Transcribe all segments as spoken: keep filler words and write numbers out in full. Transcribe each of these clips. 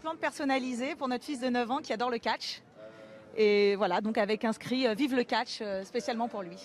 plante personnalisée pour notre fils de neuf ans qui adore le catch. Et voilà, donc avec inscrit euh, « Vive le catch euh, » spécialement pour lui.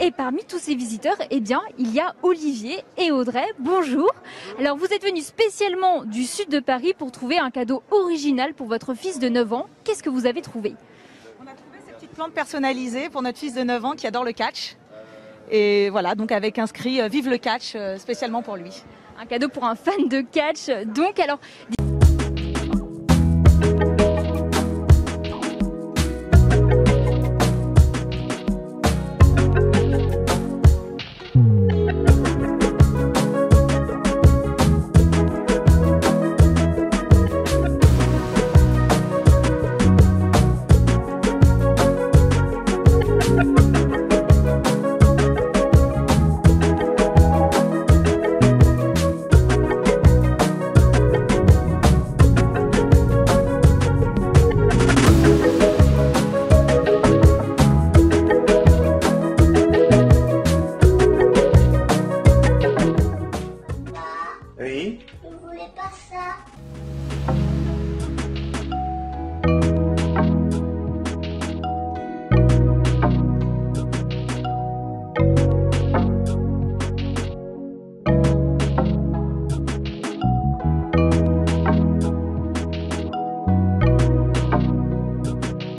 Et parmi tous ces visiteurs, eh bien, il y a Olivier et Audrey. Bonjour. Alors, vous êtes venus spécialement du sud de Paris pour trouver un cadeau original pour votre fils de neuf ans. Qu'est-ce que vous avez trouvé? On a trouvé cette petite plante personnalisée pour notre fils de neuf ans qui adore le catch. Et voilà, donc avec inscrit euh, « Vive le catch » euh, spécialement pour lui. Un cadeau pour un fan de catch. Donc, alors...